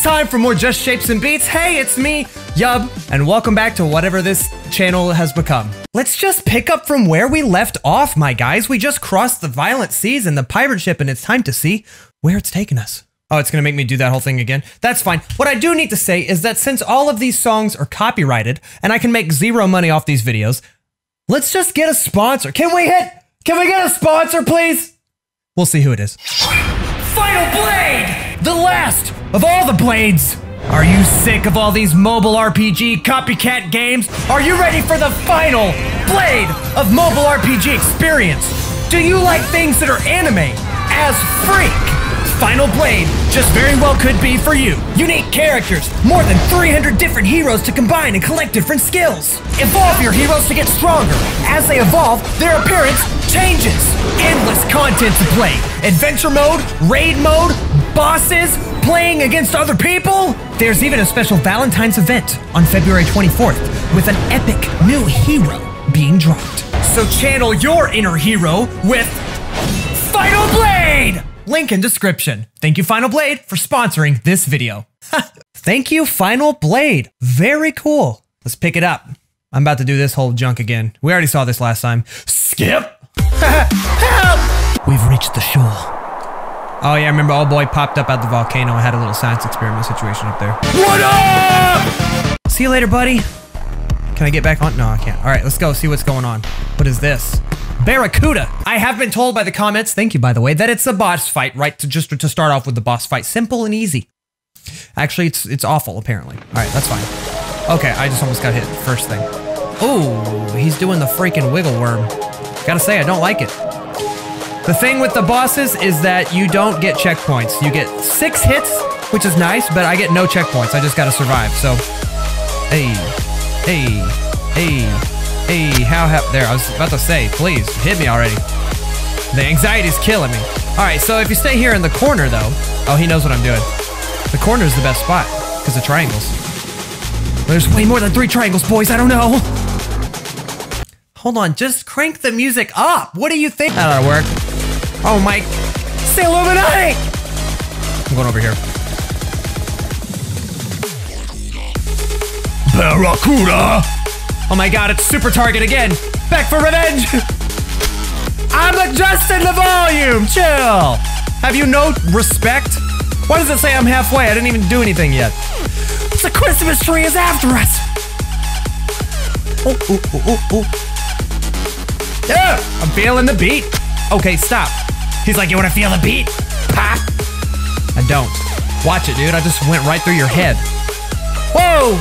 It's time for more Just Shapes and Beats. Hey, it's me, YuB, and welcome back to whatever this channel has become. Let's just pick up from where we left off, my guys. We just crossed the violent seas and the pirate ship, and it's time to see where it's taken us. Oh, it's gonna make me do that whole thing again. That's fine. What I do need to say is that since all of these songs are copyrighted and I can make zero money off these videos, let's just get a sponsor. Can we get a sponsor, please? We'll see who it is. Final Blade! The last of all the blades! Are you sick of all these mobile RPG copycat games? Are you ready for the final blade of mobile RPG experience? Do you like things that are anime as freak? Final Blade just very well could be for you. Unique characters, more than 300 different heroes to combine and collect different skills. Evolve your heroes to get stronger. As they evolve, their appearance changes. Endless content to play. Adventure mode, raid mode, bosses, playing against other people? There's even a special Valentine's event on February 24th with an epic new hero being dropped. So channel your inner hero with Final Blade! Link in description. Thank you, Final Blade, for sponsoring this video. Thank you, Final Blade. Very cool. Let's pick it up. I'm about to do this whole junk again. We already saw this last time. Skip! Help! We've reached the shore. Oh yeah, I remember old boy popped up out the volcano and had a little science experiment situation up there. What up? See you later, buddy. Can I get back on? No, I can't. All right, let's go see what's going on. What is this? Barracuda. I have been told by the comments, thank you by the way, that it's a boss fight, right? Just to start off with the boss fight. Simple and easy. Actually, it's awful, apparently. All right, that's fine. Okay, I just almost got hit first thing. Oh, he's doing the freaking wiggle worm. Gotta say, I don't like it. The thing with the bosses is that you don't get checkpoints. You get 6 hits, which is nice, but I get no checkpoints. I just gotta survive, so. Hey, hey, hey, hey, there, I was about to say, please, hit me already. The anxiety's killing me. All right, so if you stay here in the corner, though. Oh, he knows what I'm doing. The corner's the best spot, because of triangles. There's way more than 3 triangles, boys, I don't know. Hold on, just crank the music up. What do you think? That ought to work. Oh, Mike. Say Illuminati! I'm going over here. Barracuda! Oh my god, it's super target again. Back for revenge! I'm adjusting the volume! Chill! Have you no respect? Why does it say I'm halfway? I didn't even do anything yet. The Christmas tree is after us! Oh, oh, oh, oh, oh. Yeah! I'm feeling the beat. Okay, stop. He's like, you wanna feel the beat? Pop! I don't. Watch it, dude. I just went right through your head. Whoa!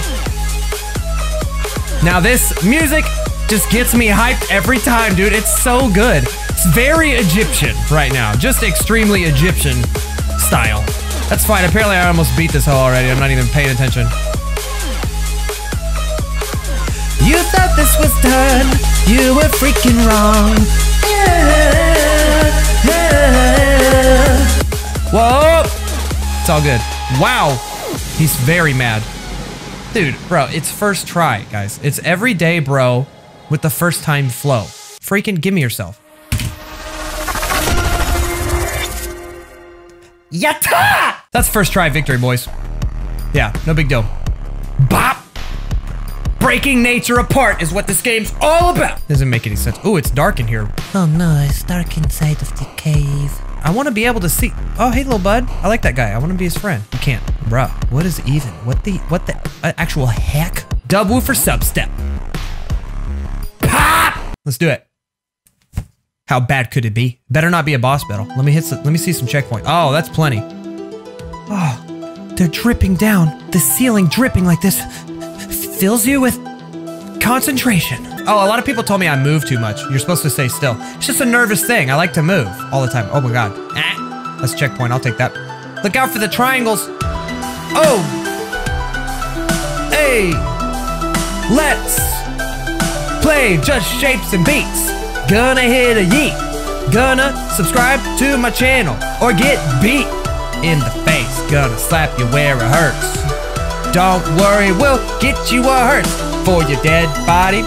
Now this music just gets me hyped every time, dude. It's so good. It's very Egyptian right now. Just extremely Egyptian style. That's fine. Apparently I almost beat this hole already. I'm not even paying attention. You thought this was done. You were freaking wrong. Whoa! It's all good. Wow! He's very mad. Dude, bro, it's first try, guys. It's every day, bro, with the first time flow. Freaking gimme yourself. Yatta! That's first try victory, boys. Yeah, no big deal. Bop! Breaking nature apart is what this game's all about. Doesn't make any sense. Oh, it's dark in here. Oh no, it's dark inside of the cave. I want to be able to see. Oh, hey, little bud. I like that guy. I want to be his friend. You can't. Bruh, what is even? What the actual heck? Dub woofer substep. Pop! Let's do it. How bad could it be? Better not be a boss battle. Let me see some checkpoint. Oh, that's plenty. Oh, they're dripping down. The ceiling dripping like this fills you with concentration. Oh, a lot of people told me I move too much. You're supposed to stay still. It's just a nervous thing. I like to move all the time. Oh my god. Ah, that's a checkpoint. I'll take that. Look out for the triangles. Oh. Hey. Let's play Just Shapes and Beats. Gonna hit a yeet. Gonna subscribe to my channel or get beat in the face. Gonna slap you where it hurts. Don't worry, we'll get you a hurt for your dead body.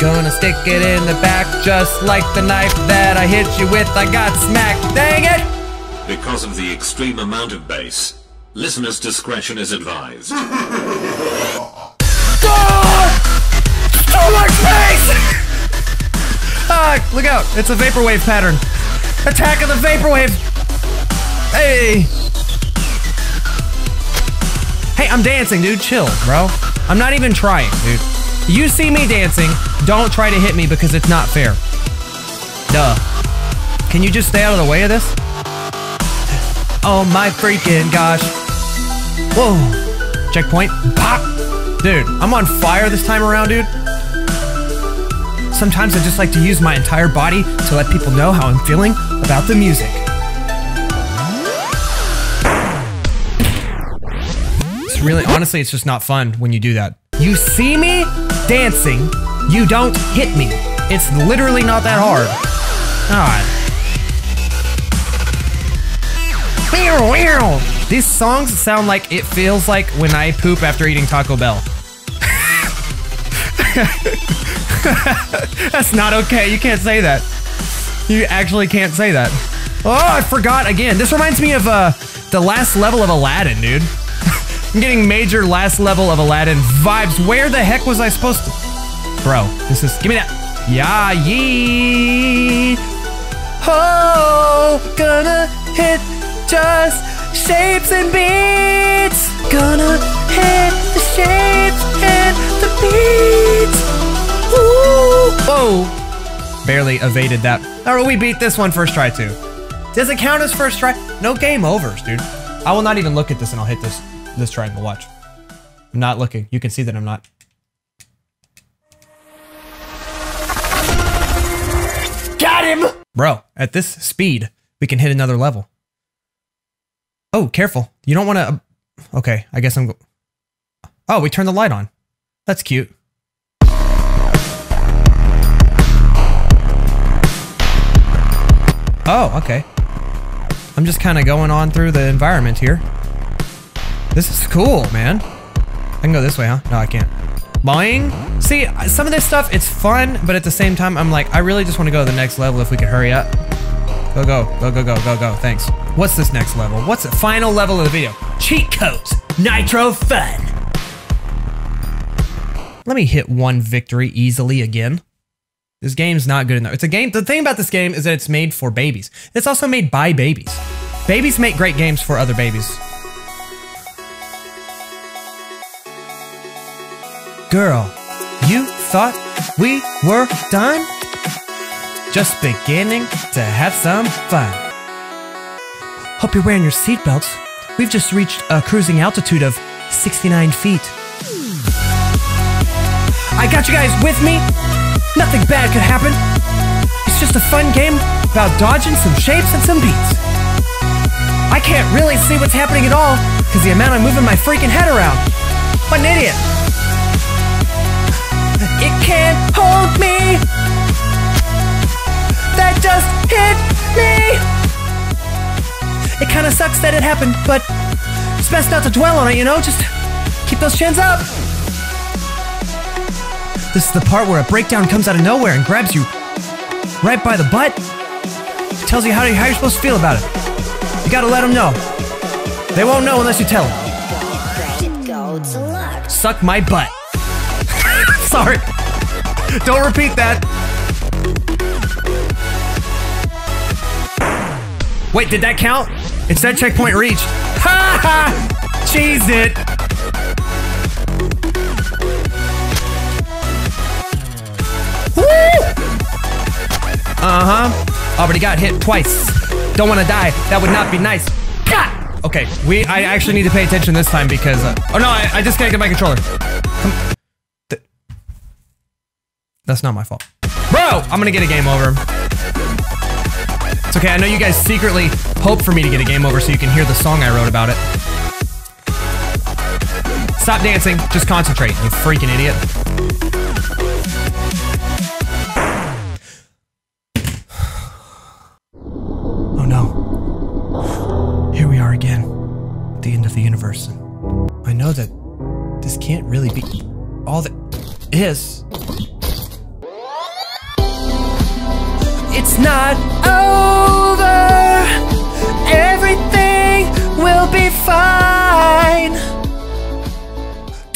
Gonna stick it in the back just like the knife that I hit you with. I got smacked, dang it! Because of the extreme amount of bass, Listener's discretion is advised. God! Oh my face! Ah, look out! It's a vaporwave pattern. Attack of the vaporwave! Hey! Hey, I'm dancing, dude. Chill, bro. I'm not even trying, dude. You see me dancing, don't try to hit me because it's not fair. Duh. Can you just stay out of the way of this? Oh my freaking gosh. Whoa. Checkpoint. Pop. Dude, I'm on fire this time around, dude. Sometimes I just like to use my entire body to let people know how I'm feeling about the music. It's really, honestly, it's just not fun when you do that. You see me dancing, you don't hit me. It's literally not that hard. God. These songs sound like it feels like when I poop after eating Taco Bell. That's not okay. You can't say that. You actually can't say that. Oh, I forgot again. This reminds me of the last level of Aladdin, dude. I'm getting major last level of Aladdin vibes. Where the heck was I supposed to? Bro, this is, give me that. Yeah, yee. Oh, gonna hit just shapes and beats. Gonna hit the shapes and the beats. Ooh. Whoa, barely evaded that. All right, we beat this one first try too. Does it count as first try? No game overs, dude. I will not even look at this and I'll hit this. This triangle, watch. I'm not looking. You can see that I'm not. Got him! Bro, at this speed, we can hit another level. Oh, careful. You don't want to... Okay, I guess I'm... Oh, we turned the light on. That's cute. Oh, okay. I'm just kind of going on through the environment here. This is cool, man. I can go this way, huh? No, I can't. Boing. See, some of this stuff, it's fun, but at the same time, I'm like, I really just want to go to the next level if we could hurry up. Go, go, go, go, go, go, go. Thanks. What's this next level? What's the final level of the video? Cheat codes. Nitro fun. Let me hit one victory easily again. This game's not good enough. It's a game. The thing about this game is that it's made for babies. It's also made by babies. Babies make great games for other babies. Girl, you thought we were done? Just beginning to have some fun. Hope you're wearing your seatbelts. We've just reached a cruising altitude of 69 feet. I got you guys with me. Nothing bad could happen. It's just a fun game about dodging some shapes and some beats. I can't really see what's happening at all because the amount I'm moving my freaking head around. What an idiot. It can't hold me. That just hit me. It kind of sucks that it happened, but it's best not to dwell on it, you know? Just keep those chins up. This is the part where a breakdown comes out of nowhere and grabs you right by the butt. It tells you how you're supposed to feel about it. You gotta let them know. They won't know unless you tell them. Suck my butt. Sorry. Don't repeat that. Wait, did that count? It's that checkpoint reached. Ha ha! Cheesed it. Woo! Uh-huh. Already got hit twice. Don't want to die. That would not be nice. God! Okay, I actually need to pay attention this time because... oh no, I just can't get my controller. Come. That's not my fault. Bro, I'm gonna get a game over. It's okay, I know you guys secretly hope for me to get a game over so you can hear the song I wrote about it. Stop dancing, just concentrate, you freaking idiot. Oh no. Here we are again. At the end of the universe. I know that this can't really be all that is. It's not over. Everything will be fine.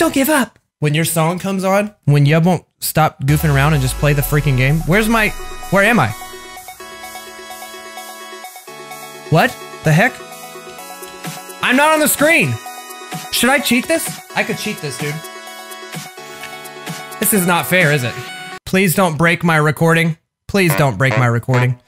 Don't give up. When your song comes on, when YuB won't stop goofing around and just play the freaking game. Where am I? What the heck? I'm not on the screen. Should I cheat this? I could cheat this, dude. This is not fair, is it? Please don't break my recording. Please don't break my recording.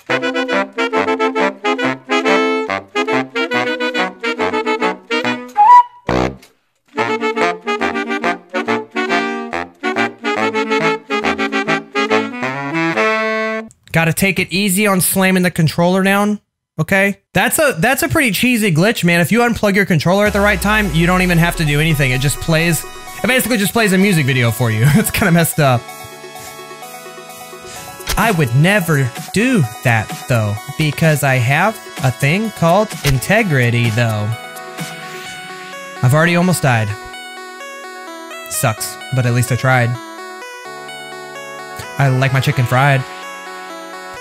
Gotta take it easy on slamming the controller down. Okay, that's a pretty cheesy glitch, man. If you unplug your controller at the right time, you don't even have to do anything. It just plays. It basically just plays a music video for you. It's kind of messed up. I would never do that though, because I have a thing called integrity though. I've already almost died. Sucks, but at least I tried. I like my chicken fried.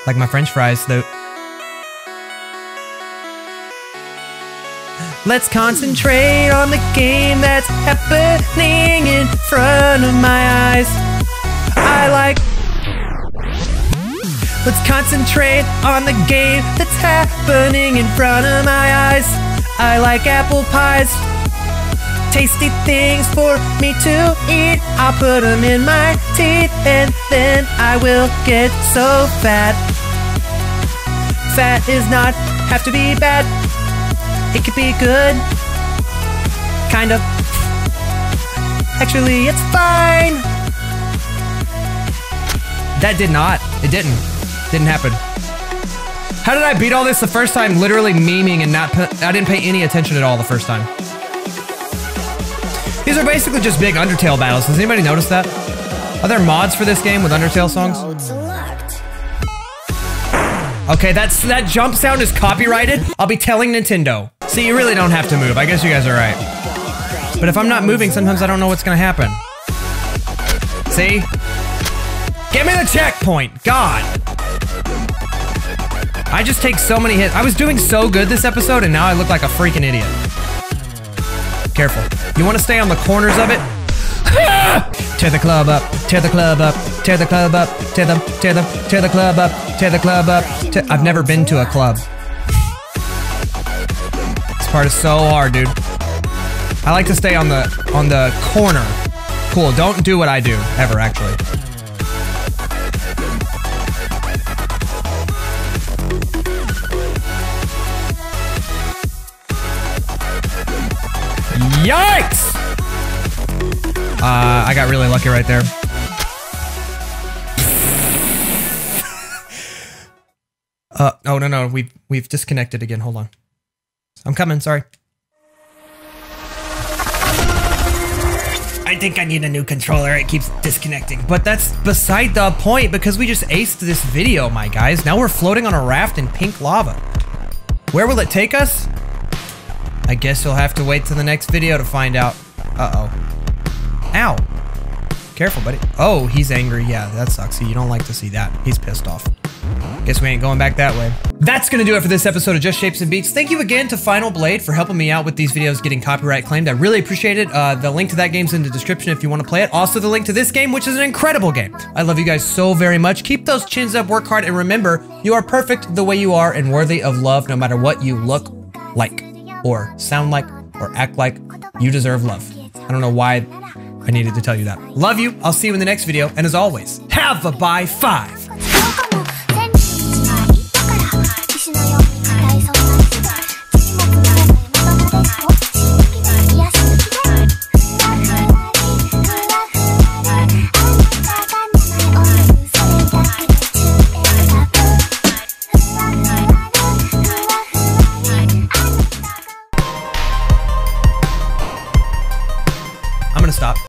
Like my French fries though. Let's concentrate on the game that's happening in front of my eyes. Let's concentrate on the game that's happening in front of my eyes. I like apple pies. Tasty things for me to eat. I'll put them in my teeth and then I will get so fat. Fat is not have to be bad. It could be good, kind of. Actually, it's fine. That did not. It didn't. Didn't happen. How did I beat all this the first time? Literally memeing and not. I didn't pay any attention at all the first time. These are basically just big Undertale battles. Does anybody notice that? Are there mods for this game with Undertale songs? Okay, that jump sound is copyrighted. I'll be telling Nintendo. See, you really don't have to move. I guess you guys are right. But if I'm not moving, sometimes I don't know what's gonna happen. See? Give me the checkpoint, God. I just take so many hits. I was doing so good this episode and now I look like a freaking idiot. Careful. You wanna stay on the corners of it? Tear the club up, tear the club up, tear the club up, tear the club up, tear the club up. I've never been to a club. This part is so hard, dude. I like to stay on the corner. Cool, don't do what I do, ever, actually. Yikes! I got really lucky right there. Oh no, we've disconnected again. Hold on, I'm coming. Sorry. I think I need a new controller. It keeps disconnecting, but that's beside the point because we just aced this video, my guys. Now we're floating on a raft in pink lava. Where will it take us? I guess you'll have to wait till the next video to find out. Uh-oh. Ow. Careful, buddy. Oh, he's angry. Yeah, that sucks. You don't like to see that. He's pissed off. Guess we ain't going back that way. That's going to do it for this episode of Just Shapes and Beats. Thank you again to Final Blade for helping me out with these videos getting copyright claimed. I really appreciate it. The link to that game's in the description if you want to play it. Also, the link to this game, which is an incredible game. I love you guys so very much. Keep those chins up, work hard, and remember, you are perfect the way you are and worthy of love no matter what you look like or sound like or act like. You deserve love. I don't know why I needed to tell you that. Love you. I'll see you in the next video. And as always, have a bye five.